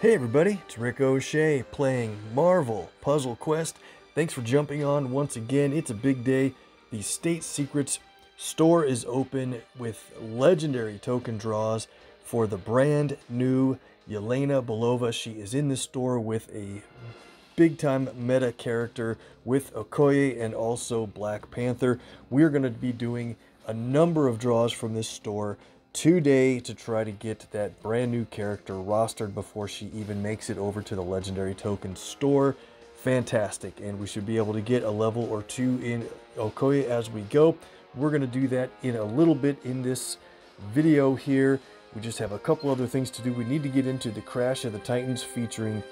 Hey everybody, it's Rick O'Shea playing Marvel Puzzle Quest. Thanks for jumping on once again. It's a big day. The State Secrets store is open with legendary token draws for the brand new Yelena Belova. She is in the store with a big time meta character with Okoye and also Black Panther. We're going to be doing a number of draws from this store today to try to get that brand new character rostered before she even makes it over to the legendary token store. Fantastic, and we should be able to get a level or two in Okoye as we go. We're going to do that in a little bit in this video here. We just have a couple other things to do. We need to get into the Crash of the Titans featuring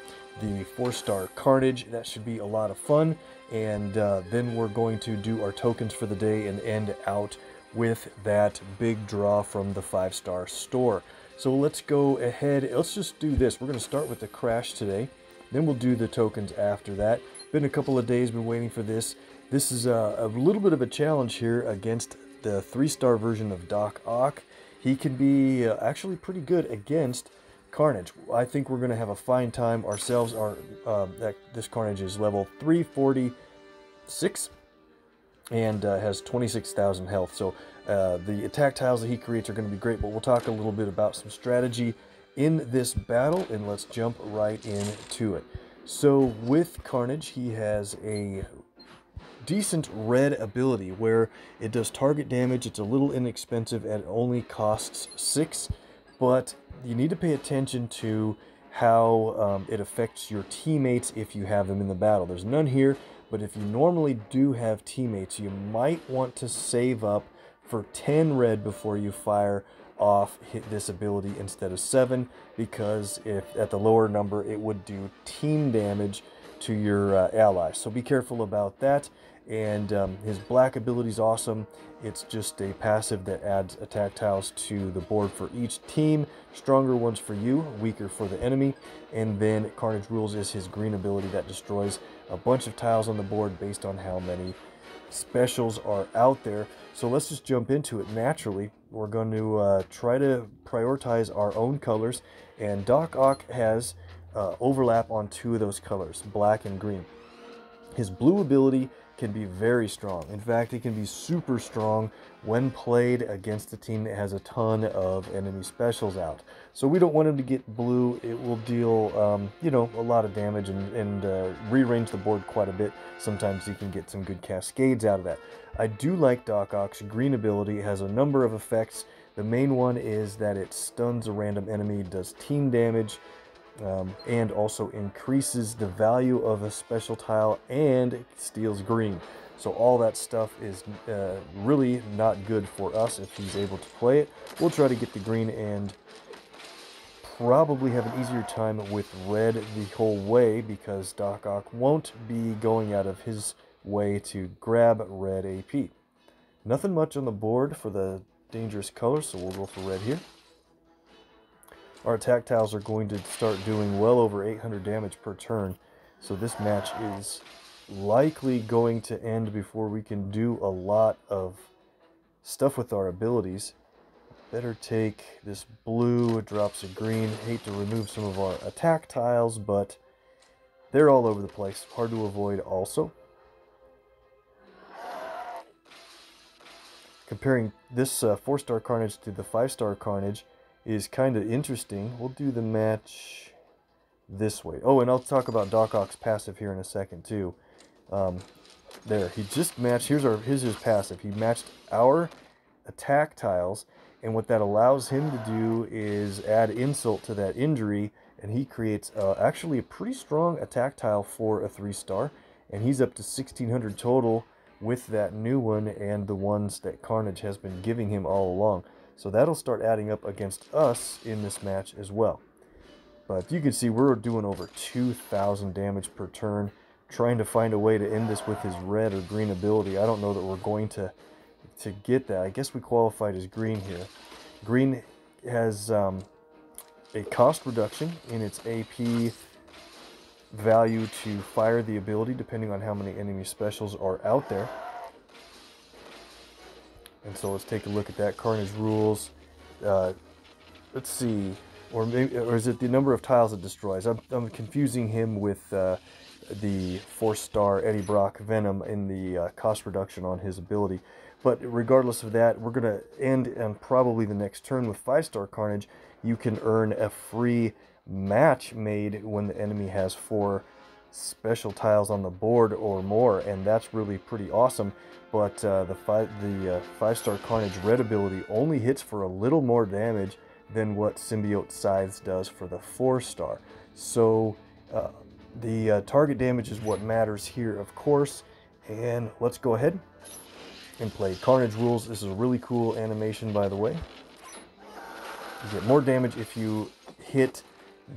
the 4-star Carnage. That should be a lot of fun, and then we're going to do our tokens for the day and end out with that big draw from the 5-star store. So let's go ahead, let's just do this. We're going to start with the Crash today, then we'll do the tokens after that. Been a couple of days, been waiting for this. This is a little bit of a challenge here against the 3-star version of Doc Ock. He can be actually pretty good against Carnage. I think we're going to have a fine time ourselves. This Carnage is level 346 and has 26,000 health. So the attack tiles that he creates are going to be great, but we'll talk a little bit about some strategy in this battle, and let's jump right into it. So with Carnage, he has a decent red ability where it does target damage. It's a little inexpensive and only costs 6, but you need to pay attention to how it affects your teammates if you have them in the battle. There's none here, but if you normally do have teammates, you might want to save up for 10 red before you fire off this ability instead of 7, because if at the lower number, it would do team damage to your allies. So be careful about that. And his black ability is awesome. It's just a passive that adds attack tiles to the board for each team. Stronger ones for you, weaker for the enemy. And then Carnage Rules is his green ability that destroys a bunch of tiles on the board based on how many specials are out there. So let's just jump into it. Naturally, we're going to try to prioritize our own colors, and Doc Ock has overlap on 2 of those colors, black and green. His blue ability can be very strong. In fact, it can be super strong when played against a team that has a ton of enemy specials out. So we don't want him to get blue. It will deal, you know, a lot of damage and rearrange the board quite a bit. Sometimes you can get some good cascades out of that. I do like Doc Ock's green ability. It has a number of effects. The main one is that it stuns a random enemy, does team damage, and also increases the value of a special tile and steals green. So all that stuff is really not good for us if he's able to play it. We'll try to get the green and probably have an easier time with red the whole way, because Doc Ock won't be going out of his way to grab red AP. Nothing much on the board for the dangerous color, so we'll go for red here. Our attack tiles are going to start doing well over 800 damage per turn, so this match is likely going to end before we can do a lot of stuff with our abilities. Better take this blue, it drops a green. Hate to remove some of our attack tiles, but they're all over the place. Hard to avoid also. Comparing this 4-star Carnage to the 5-star Carnage is kind of interesting. We'll do the match this way. Oh, and I'll talk about Doc Ock's passive here in a second too. There, he just matched, here's his passive. He matched our attack tiles, and what that allows him to do is add insult to that injury, and he creates actually a pretty strong attack tile for a 3-star, and he's up to 1,600 total with that new one and the ones that Carnage has been giving him all along. So that'll start adding up against us in this match as well. But you can see we're doing over 2,000 damage per turn, trying to find a way to end this with his red or green ability. I don't know that we're going to get that. I guess we qualified as green here. Green has a cost reduction in its AP value to fire the ability, depending on how many enemy specials are out there. And so let's take a look at that. Carnage Rules. Let's see. Or maybe, or is it the number of tiles it destroys? I'm confusing him with the 4-star Eddie Brock Venom in the cost reduction on his ability. But regardless of that, we're going to end on probably the next turn with 5-star Carnage. You can earn a free match made when the enemy has 4 special tiles on the board or more, and that's really pretty awesome. But the five-star Carnage red ability only hits for a little more damage than what Symbiote Scythes does for the 4-star. So the target damage is what matters here, of course. And let's go ahead and play Carnage Rules. This is a really cool animation, by the way. You get more damage if you hit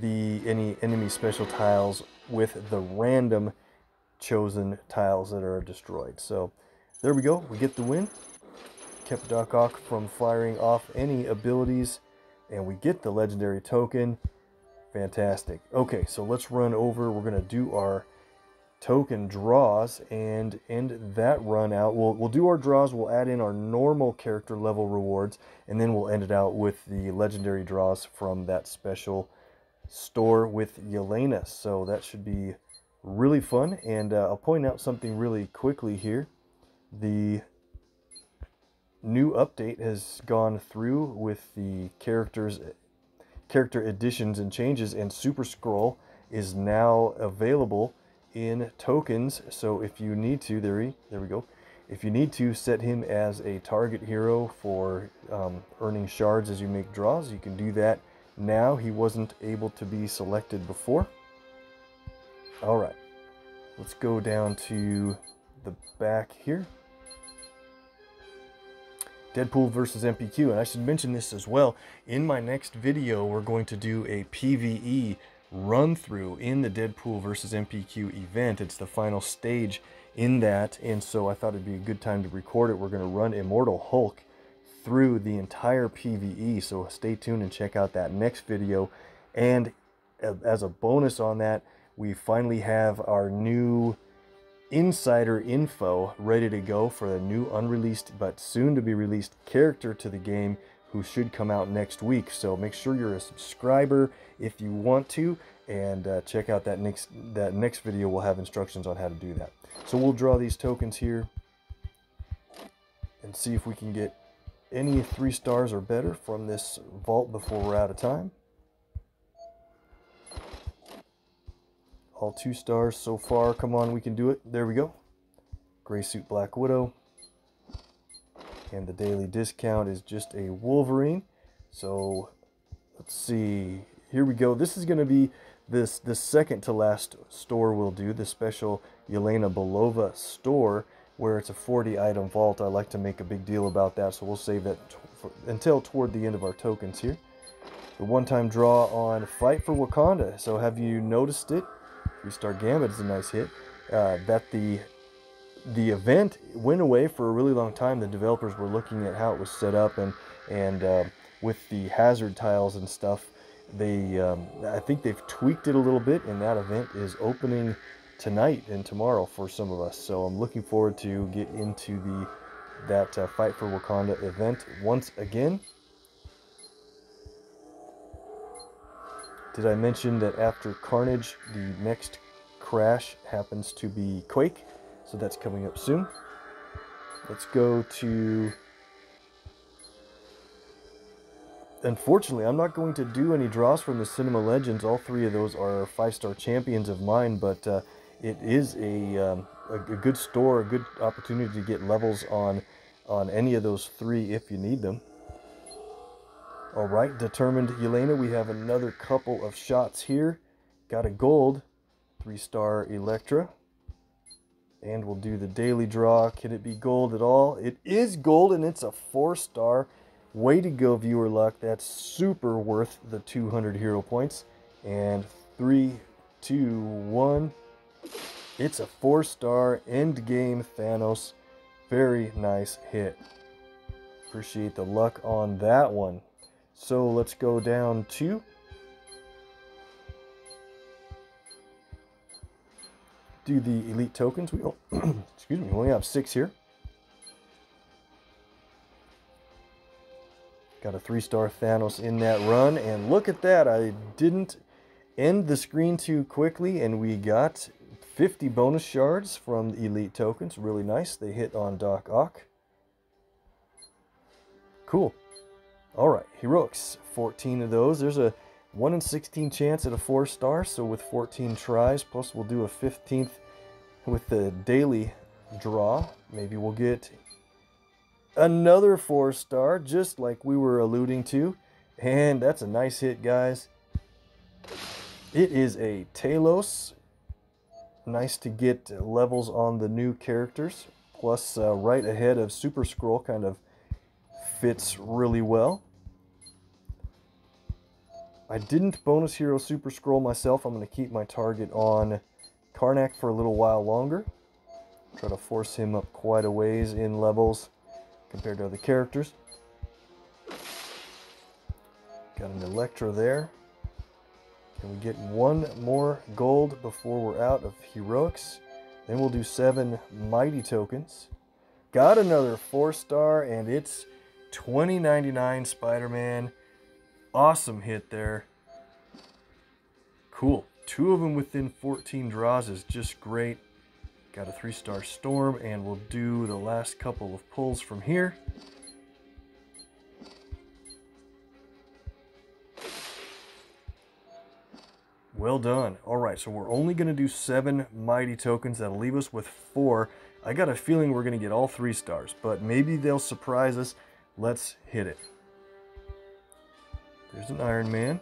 any enemy special tiles with the random chosen tiles that are destroyed. So there we go. We get the win. Kept Doc Ock from firing off any abilities, and we get the legendary token. Fantastic. Okay, so let's run over. We're going to do our token draws and end that run out. We'll do our draws. We'll add in our normal character level rewards, and then we'll end it out with the legendary draws from that special store with Yelena. So that should be really fun. And I'll point out something really quickly here. The new update has gone through with the character additions and changes, and Super Scroll is now available in tokens. So if you need to, there we go, if you need to set him as a target hero for earning shards as you make draws, you can do that now. He wasn't able to be selected before. All right, let's go down to the back here. Deadpool versus MPQ, and I should mention this as well. In my next video, we're going to do a PvE run-through in the Deadpool versus MPQ event. It's the final stage in that, and so I thought it'd be a good time to record it. We're going to run Immortal Hulk through the entire PvE, so stay tuned and check out that next video. And as a bonus on that, we finally have our new insider info ready to go for the new unreleased but soon to be released character to the game, who should come out next week. So make sure you're a subscriber if you want to, and check out that next video. We'll have instructions on how to do that. So we'll draw these tokens here and see if we can get any 3 stars or better from this vault before we're out of time. All 2 stars so far. Come on, we can do it. There we go. Gray suit Black Widow. And the daily discount is just a Wolverine. So let's see. Here we go. This is going to be the second to last store we'll do, the special Yelena Belova store, where it's a 40-item vault. I like to make a big deal about that, so we'll save that until toward the end of our tokens here. The one-time draw on Fight for Wakanda. So have you noticed it? 3-star Gambit is a nice hit. That the event went away for a really long time. The developers were looking at how it was set up, and with the hazard tiles and stuff, they I think they've tweaked it a little bit, and that event is opening tonight and tomorrow for some of us. So I'm looking forward to get into that Fight for Wakanda event once again. Did I mention that after Carnage, the next crash happens to be Quake? So that's coming up soon. Let's go to... Unfortunately, I'm not going to do any draws from the Cinema Legends. All 3 of those are 5-star champions of mine, but it is a good store, a good opportunity to get levels on any of those 3 if you need them. All right, determined Yelena. We have another couple of shots here. Got a gold, 3-star Elektra. And we'll do the daily draw. Can it be gold at all? It is gold, and it's a 4-star. Way to go, viewer luck. That's super worth the 200 hero points. And 3, 2, 1. It's a 4-star endgame Thanos. Very nice hit. Appreciate the luck on that one. So let's go down to do the elite tokens. We excuse me, we only have 6 here. Got a 3-star Thanos in that run, and look at that, I didn't end the screen too quickly, and we got 50 bonus shards from the elite tokens. Really nice. They hit on Doc Ock. Cool. Alright, heroics. 14 of those. There's a 1 in 16 chance at a 4-star, so with 14 tries, plus we'll do a 15th with the daily draw. Maybe we'll get another 4-star, just like we were alluding to. And that's a nice hit, guys. It is a Telos. Nice to get levels on the new characters, plus right ahead of Super Scroll kind of fits really well. I didn't bonus hero Super Scroll myself. I'm going to keep my target on Karnak for a little while longer. Try to force him up quite a ways in levels compared to other characters. Got an Elektra there. And we get one more gold before we're out of heroics. Then we'll do 7 mighty tokens. Got another 4-star, and it's 2099 Spider-Man. Awesome hit there. Cool. 2 of them within 14 draws is just great. Got a 3-star Storm, and we'll do the last couple of pulls from here. Well done. Alright, so we're only going to do 7 mighty tokens. That'll leave us with 4. I got a feeling we're going to get all 3-stars, but maybe they'll surprise us. Let's hit it. There's an Iron Man.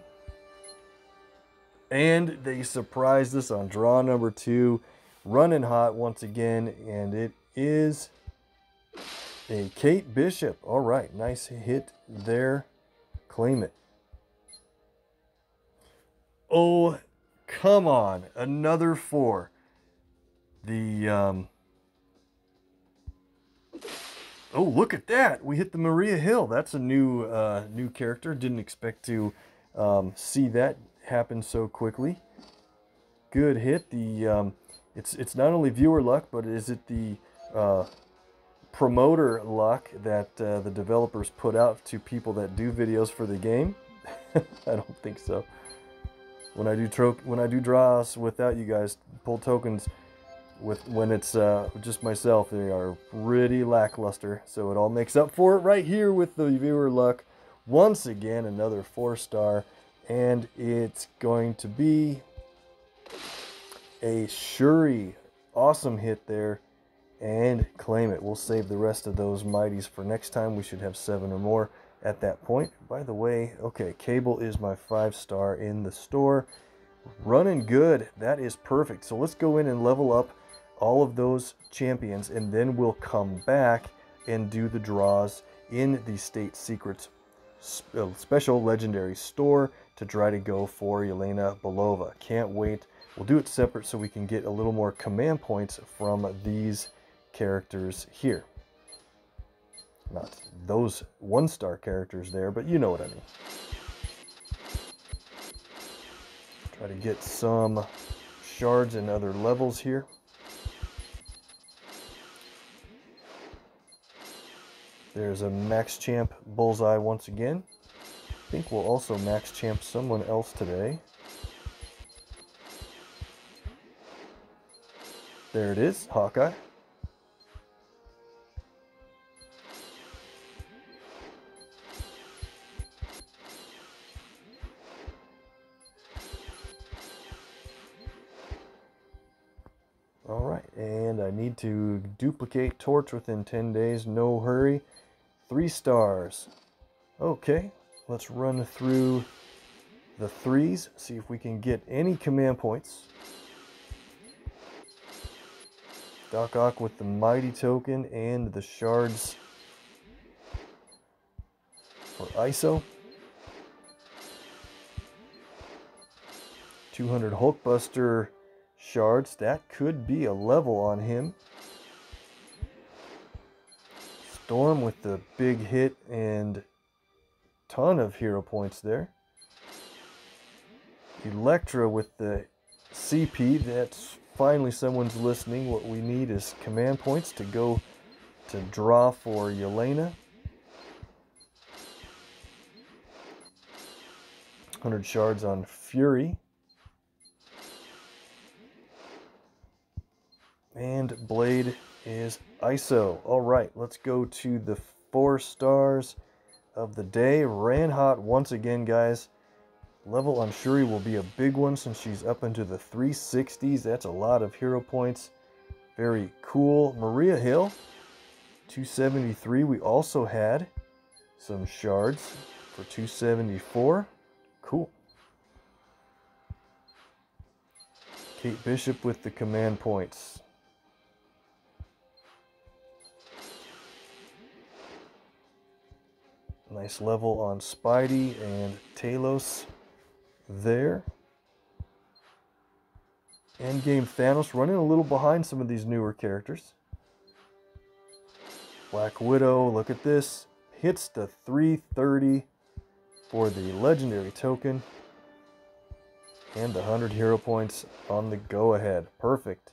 And they surprised us on draw number 2. Running hot once again, and it is a Kate Bishop. Alright, nice hit there. Claim it. Oh, come on. Another 4. The, oh, look at that. We hit the Maria Hill. That's a new, new character. Didn't expect to see that happen so quickly. Good hit. The, it's not only viewer luck, but is it the promoter luck that the developers put out to people that do videos for the game? I don't think so. When I do draws without you guys, pull tokens when it's just myself, they are pretty lackluster. So it all makes up for it right here with the viewer luck. Once again, another 4-star, and it's going to be a Shuri. Awesome hit there, and claim it. We'll save the rest of those mighties for next time. We should have 7 or more at that point. By the way, okay, Cable is my 5-star in the store. Running good. That is perfect. So let's go in and level up all of those champions, and then we'll come back and do the draws in the State Secrets Special Legendary Store to try to go for Yelena Belova. Can't wait. We'll do it separate so we can get a little more command points from these characters here. Not those 1-star characters there, but you know what I mean. Try to get some shards and other levels here. There's a max champ Bullseye once again. I think we'll also max champ someone else today. There it is, Hawkeye. To duplicate torch within 10 days. No hurry. 3 stars. Okay, let's run through the 3s. See if we can get any command points. Doc Ock with the mighty token and the shards for ISO. 200 Hulkbuster shards. That could be a level on him. Storm with the big hit and ton of hero points there. Elektra with the CP. That's finally someone's listening. What we need is command points to go to draw for Yelena. 100 shards on Fury. And Blade is ISO. All right, let's go to the 4 stars of the day. Ran hot once again, guys. Level on Shuri will be a big one since she's up into the 360s. That's a lot of hero points. Very cool. Maria Hill, 273. We also had some shards for 274. Cool. Kate Bishop with the command points. Nice level on Spidey and Telos there. Endgame Thanos running a little behind some of these newer characters. Black Widow, look at this. Hits the 330 for the legendary token. And the 100 hero points on the go-ahead. Perfect.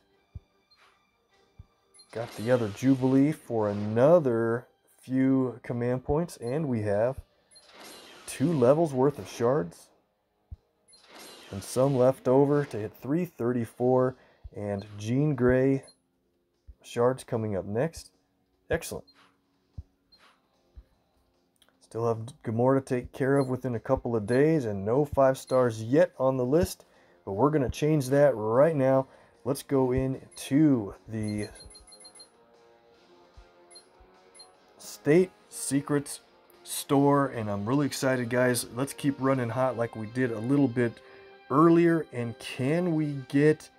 Got the other Jubilee for another few command points, and we have 2 levels worth of shards and some left over to hit 334, and Jean Grey shards coming up next. Excellent. Still have Gamora to take care of within a couple of days, and no 5 stars yet on the list, but we're going to change that right now. Let's go in to the State Secrets store, and I'm really excited, guys. Let's keep running hot like we did a little bit earlier. And can we get,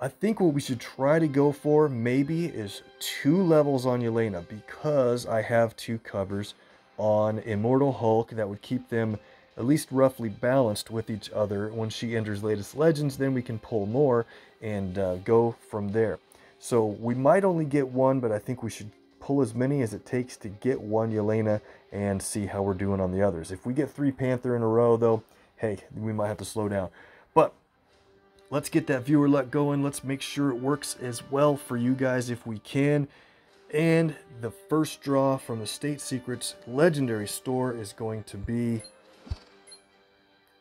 I think what we should try to go for maybe is 2 levels on Yelena, because I have 2 covers on Immortal Hulk. That would keep them at least roughly balanced with each other. When she enters Latest Legends, then we can pull more and go from there. So we might only get 1, but I think we should pull as many as it takes to get 1 Yelena and see how we're doing on the others. If we get 3 Panther in a row, though, hey, we might have to slow down. But let's get that viewer luck going. Let's make sure it works as well for you guys if we can. And the first draw from the State Secrets Legendary Store is going to be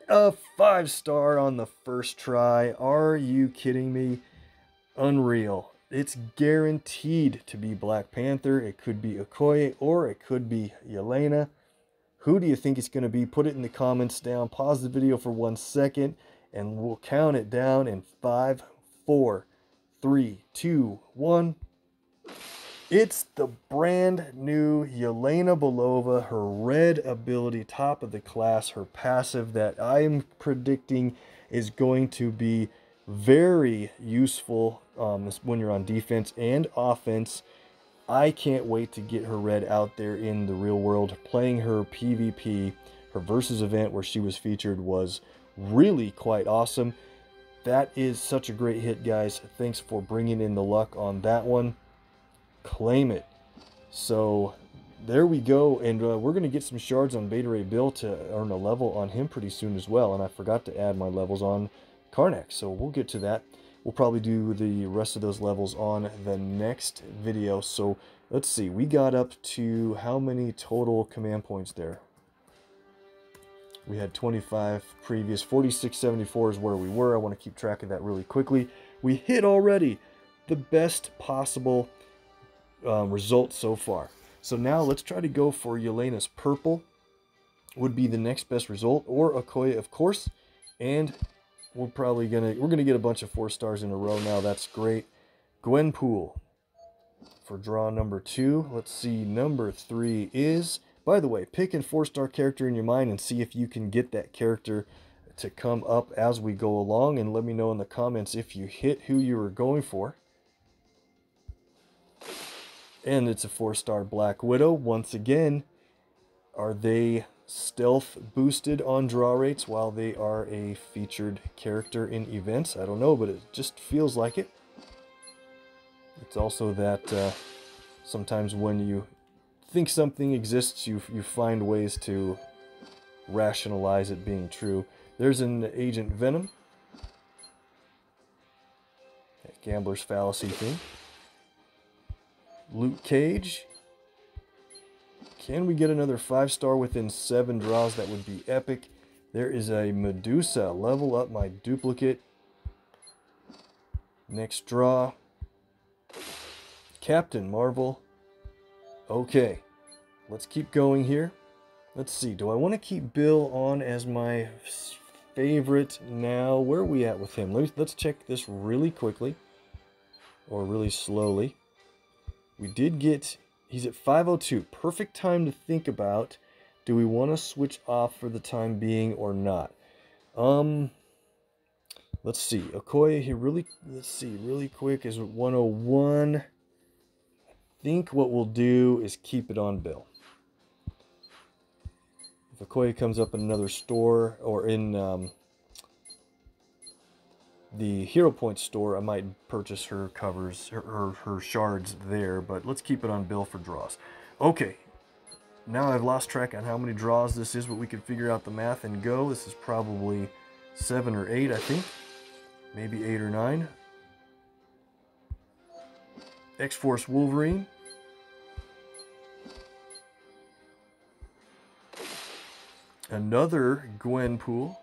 a 5 star on the first try. Are you kidding me? Unreal. It's guaranteed to be Black Panther. It could be Okoye, or it could be Yelena. Who do you think it's going to be? Put it in the comments down. Pause the video for 1 second, and we'll count it down in 5, 4, 3, 2, 1. It's the brand new Yelena Belova. Her red ability, top of the class, her passive that I am predicting is going to be very useful when you're on defense and offense. I can't wait to get her red out there in the real world. Playing her PvP, her versus event where she was featured, was really quite awesome. That is such a great hit, guys. Thanks for bringing in the luck on that one. Claim it. So there we go, and we're going to get some shards on Beta Ray Bill to earn a level on him pretty soon as well. And I forgot to add my levels on Karnak, so we'll get to that. We'll probably do the rest of those levels on the next video. So let's see, we got up to how many total command points there? We had 25 previous. 4674 is where we were. I want to keep track of that really quickly. We hit already the best possible result so far. So now let's try to go for Yelena's purple, would be the next best result, or Okoye, of course. And we're probably going to, we're going to get a bunch of 4 stars in a row now. That's great. Gwenpool for draw number 2. Let's see, number 3 is, by the way, pick a 4 star character in your mind and see if you can get that character to come up as we go along. And let me know in the comments if you hit who you were going for. And it's a 4 star Black Widow. Once again, are they stealth boosted on draw rates while they are a featured character in events? I don't know, but it just feels like it. It's also that sometimes when you think something exists, you find ways to rationalize it being true. There's an Agent Venom, that gambler's fallacy thing. Luke Cage. Can we get another 5 star within 7 draws? That would be epic. There is a Medusa. Level up my duplicate. Next draw. Captain Marvel. Okay. Let's keep going here. Let's see. Do I want to keep Bill on as my favorite now? Where are we at with him? Let's check this really quickly. Or really slowly. We did get... He's at 5:02. Perfect time to think about, do we want to switch off for the time being or not? Let's see. Okoye here really... Let's see. Really quick is 101. I think what we'll do is keep it on Bill. If Okoye comes up in another store or in the Hero Point store, I might purchase her covers, her shards there, but let's keep it on Bill for draws. Okay. Now I've lost track on how many draws this is, but we can figure out the math and go. This is probably 7 or 8, I think. Maybe 8 or 9. X-Force Wolverine. Another Gwenpool.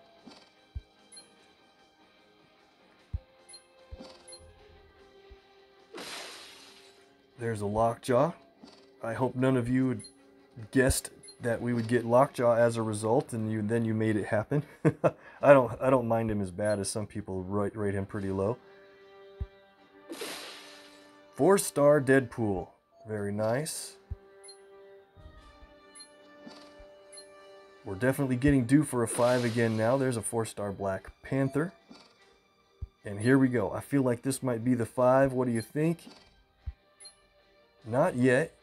There's a Lockjaw. I hope none of you would guessed that we would get Lockjaw as a result, and then you made it happen. I don't mind him as bad as some people rate him pretty low. 4-star Deadpool, very nice. We're definitely getting due for a 5 again now. There's a 4-star Black Panther, and here we go. I feel like this might be the 5. What do you think? Not yet.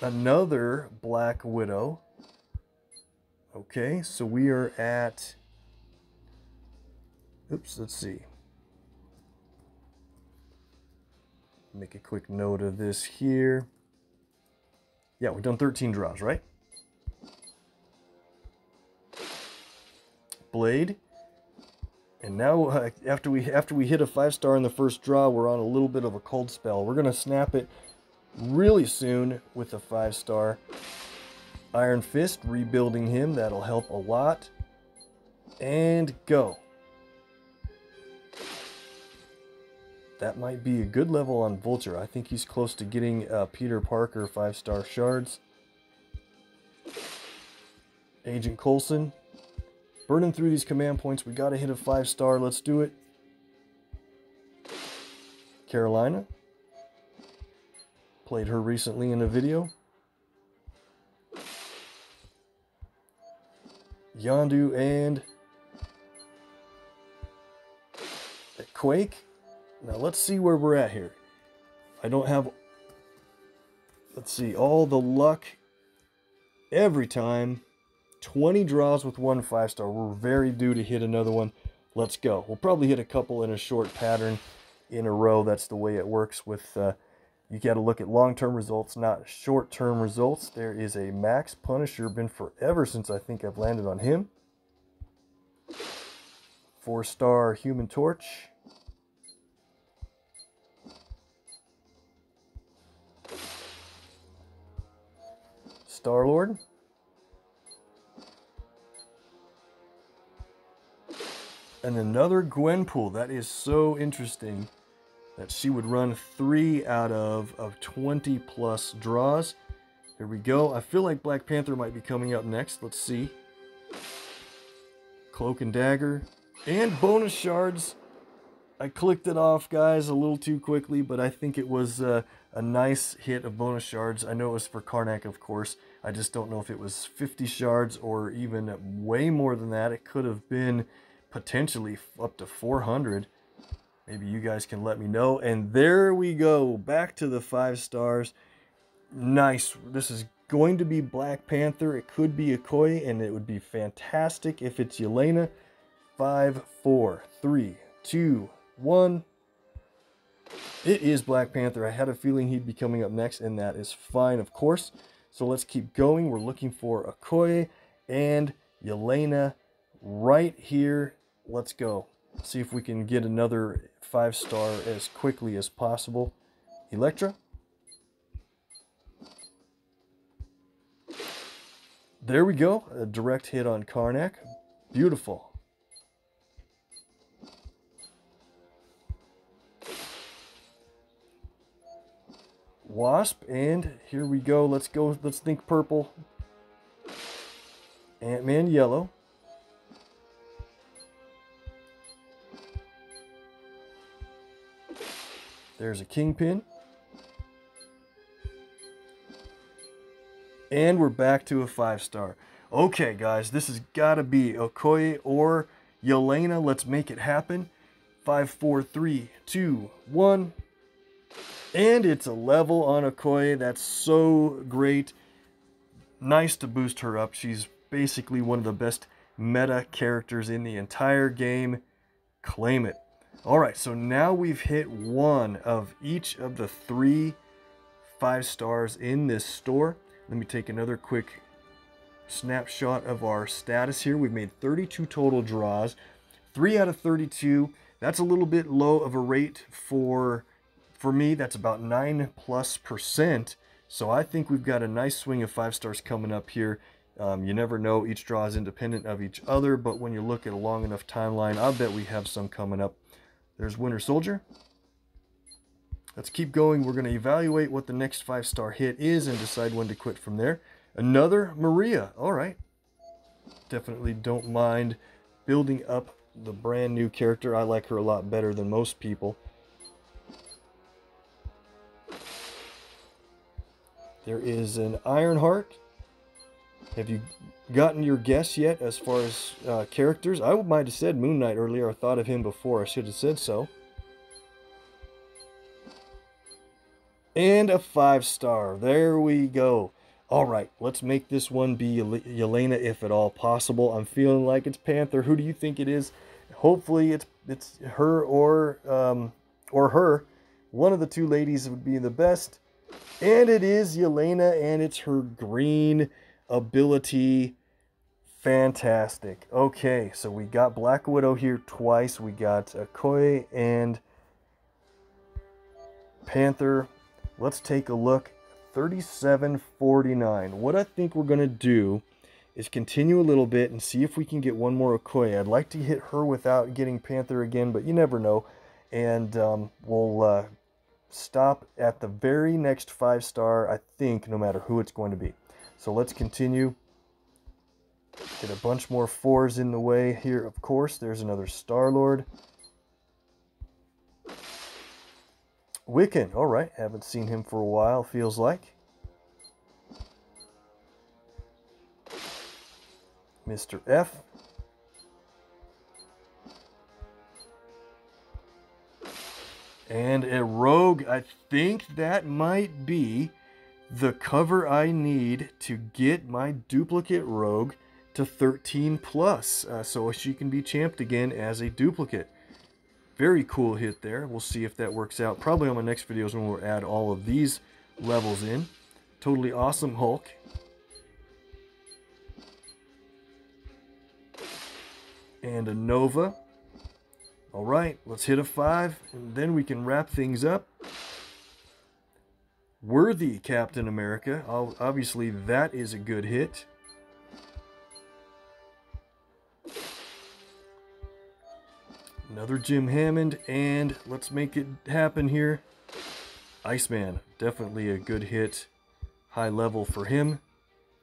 Another Black Widow. Okay, so we are at... Oops, let's see. Make a quick note of this here. Yeah, we've done 13 draws, right? Blade. And now, after we hit a 5-star in the first draw, we're on a little bit of a cold spell. We're going to snap it really soon with a 5-star Iron Fist. Rebuilding him, that'll help a lot. And go. That might be a good level on Vulture. I think he's close to getting Peter Parker 5-star shards. Agent Coulson. Burning through these command points. We got to hit a 5-star. Let's do it. Carolina. Played her recently in a video. Yondu and Quake. Now let's see where we're at here. I don't have, let's see, all the luck every time. 20 draws with 1 5-star. We're very due to hit another one. Let's go. We'll probably hit a couple in a short pattern in a row. That's the way it works with... You got to look at long-term results, not short-term results. There is a Max Punisher. Been forever since I think I've landed on him. 4-star Human Torch. Star-Lord. And another Gwenpool. That is so interesting. That she would run 3 out of 20 plus draws. Here we go. I feel like Black Panther might be coming up next. Let's see. Cloak and Dagger. And bonus shards. I clicked it off, guys, a little too quickly, but I think it was a nice hit of bonus shards. I know it was for Karnak, of course. I just don't know if it was 50 shards or even way more than that. It could have been potentially up to 400. Maybe you guys can let me know. And there we go. Back to the 5 stars. Nice. This is going to be Black Panther. It could be Okoye, and it would be fantastic if it's Yelena. 5, 4, 3, 2, 1. It is Black Panther. I had a feeling he'd be coming up next, and that is fine, of course. So let's keep going. We're looking for Okoye and Yelena right here. Let's go. See if we can get another 5-star as quickly as possible. Elektra. There we go. A direct hit on Karnak. Beautiful. Wasp, and here we go. Let's go. Let's think purple. Ant-Man yellow. There's a Kingpin. And we're back to a 5-star. Okay, guys, this has got to be Okoye or Yelena. Let's make it happen. 5, 4, 3, 2, 1. And it's a level on Okoye. That's so great. Nice to boost her up. She's basically one of the best meta characters in the entire game. Claim it. All right, so now we've hit one of each of the 3 5-stars in this store. Let me take another quick snapshot of our status here. We've made 32 total draws. 3 out of 32. That's a little bit low of a rate for me. That's about 9+%. So I think we've got a nice swing of 5-stars coming up here. You never know, each draw is independent of each other, but when you look at a long enough timeline, I bet we have some coming up. There's Winter Soldier. Let's keep going. We're going to evaluate what the next 5-star hit is and decide when to quit from there. Another Maria. All right. Definitely don't mind building up the brand new character. I like her a lot better than most people. There is an Ironheart. Have you gotten your guess yet as far as characters? I might have said Moon Knight earlier. I thought of him before. I should have said so. And a 5-star. There we go. All right, let's make this one be Yelena if at all possible. I'm feeling like it's Panther. Who do you think it is? Hopefully it's her or her. One of the two ladies would be the best. And it is Yelena, and it's her green ability. Fantastic. Okay, so we got Black Widow here twice. We got Okoye and Panther. Let's take a look. 37.49. What I think we're going to do is continue a little bit and see if we can get one more Okoye. I'd like to hit her without getting Panther again, but you never know. And we'll stop at the very next 5-star, I think, no matter who it's going to be. So let's continue. Get a bunch more 4s in the way here, of course. There's another Star-Lord. Wiccan, all right. Haven't seen him for a while, feels like. Mr. F. And a Rogue. I think that might be the cover I need to get my duplicate Rogue to 13+, so she can be champed again as a duplicate. Very cool hit there. We'll see if that works out. Probably on my next videos when we'll add all of these levels in. Totally awesome Hulk. And a Nova. All right, let's hit a 5, and then we can wrap things up. Worthy Captain America. Obviously, that is a good hit. Another Jim Hammond, and let's make it happen here. Iceman, definitely a good hit. High level for him.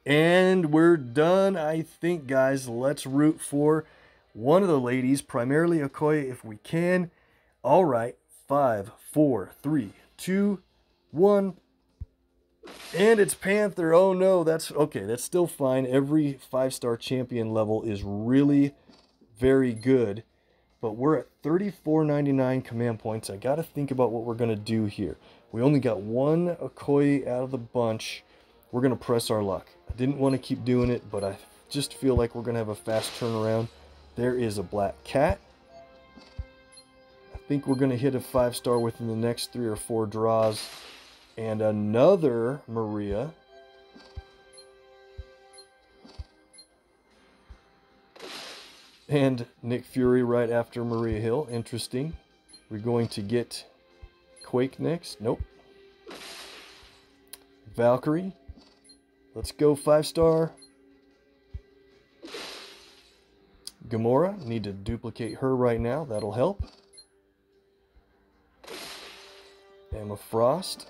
And we're done, I think, guys. Let's root for one of the ladies, primarily Okoye if we can. All right, 5, 4, 3, 2, 1. And it's Panther. Oh, no, that's okay. That's still fine. Every 5-star champion level is really very good. But we're at 34.99 command points. I got to think about what we're going to do here. We only got one Okoye out of the bunch. We're going to press our luck. I didn't want to keep doing it, but I just feel like we're going to have a fast turnaround. There is a Black Cat. I think we're going to hit a 5-star within the next 3 or 4 draws. And another Maria. And Nick Fury right after Maria Hill. Interesting. We're going to get Quake next. Nope. Valkyrie. Let's go 5-star. Gamora, need to duplicate her right now. That'll help. Emma Frost.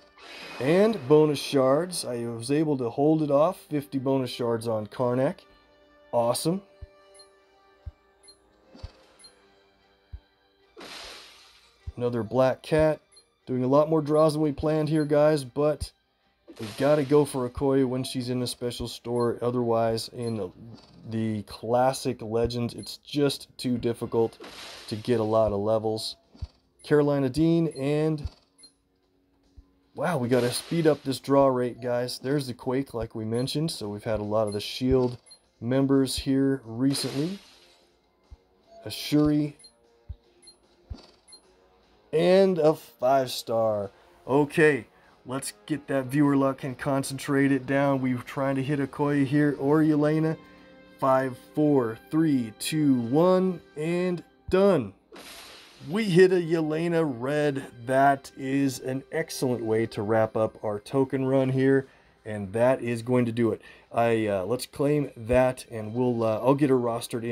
And bonus shards. I was able to hold it off. 50 bonus shards on Karnak. Awesome. Another Black Cat. Doing a lot more draws than we planned here, guys, but we've got to go for Okoye when she's in a special store. Otherwise, in the classic Legends, it's just too difficult to get a lot of levels. Carolina Dean and... wow, we got to speed up this draw rate, guys. There's the Quake, like we mentioned, so we've had a lot of the S.H.I.E.L.D. members here recently. A Shuri. And a 5-star. Okay, let's get that viewer luck and concentrate it down. We're trying to hit Okoye here or Yelena. 5, 4, 3, 2, 1, and done. We hit a Yelena red. That is an excellent way to wrap up our token run here, and that is going to do it. Let's claim that, and we'll I'll get her rostered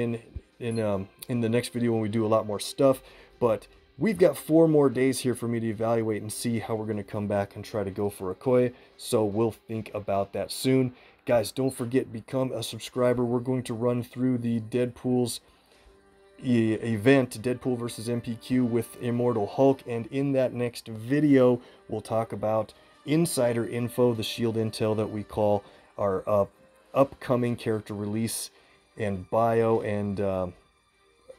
in the next video when we do a lot more stuff. But we've got 4 more days here for me to evaluate and see how we're going to come back and try to go for Okoye. So we'll think about that soon, guys. Don't forget, become a subscriber. We're going to run through the Deadpool's event, Deadpool versus MPQ, with Immortal Hulk, and in that next video we'll talk about insider info, the S.H.I.E.L.D. intel that we call our upcoming character release and bio and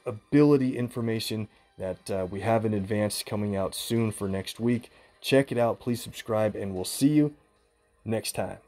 ability information that we have in advance coming out soon for next week. Check it out, please subscribe, and we'll see you next time.